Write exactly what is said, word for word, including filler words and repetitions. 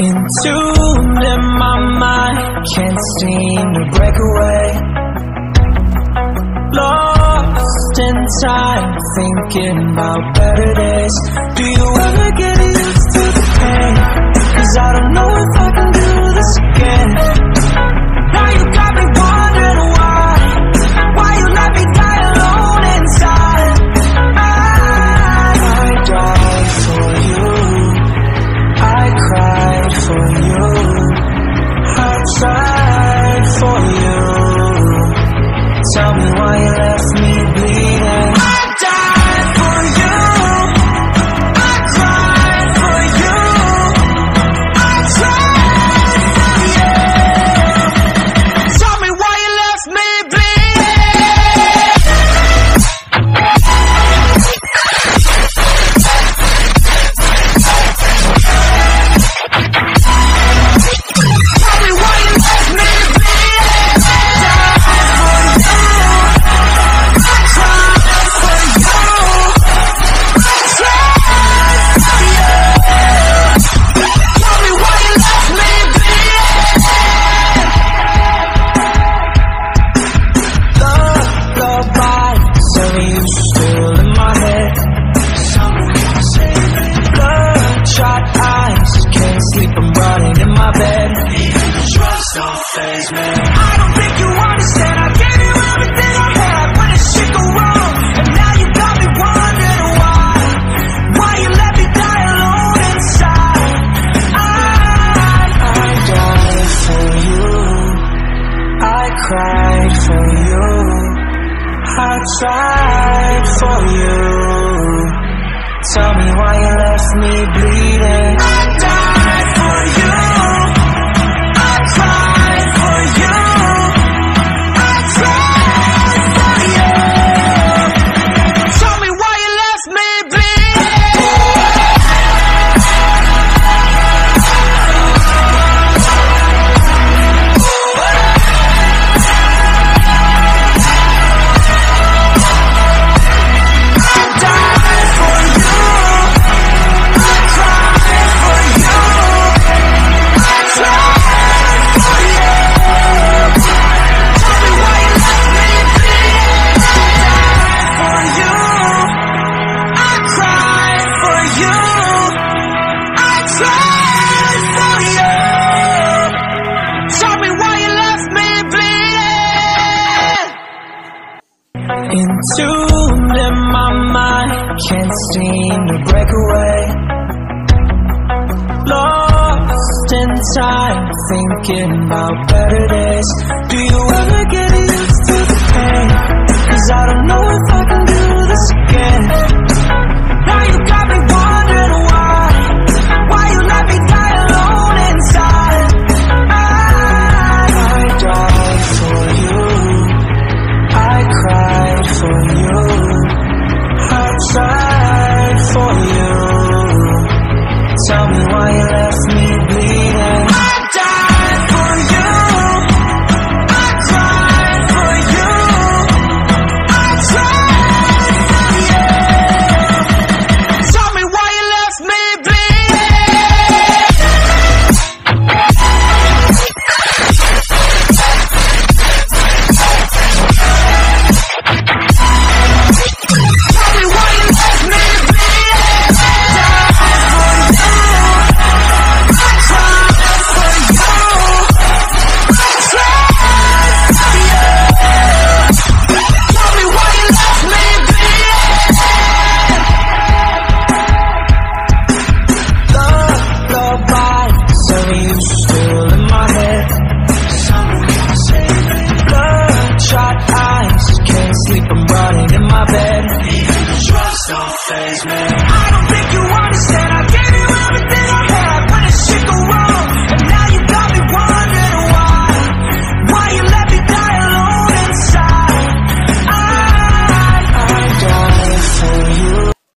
Into my mind, can't seem to break away. Lost in time, thinking about better days. Do you ever get used to the pain? Cause I don't know if I can do this again. Now you got me wondering why, why you let me die alone inside. I, I died for you, I cried for you, I tried for you. Tell me why you left me bleeding. I died for you, I tried for you, I tried for you. Tell me why you left me bleeding. I died for you, I tried for you, I tried for you. Tell me why you left me bleeding. I died for you, I tried for you, I tried for you. Tell me why you left me bleeding. I died for you, I tried for you, I tried for you. Tell me why you left me bleeding. Into my mind, can't seem to break away. Lost in time, thinking about better days. Do you ever get used to the pain? Cause I don't know if I can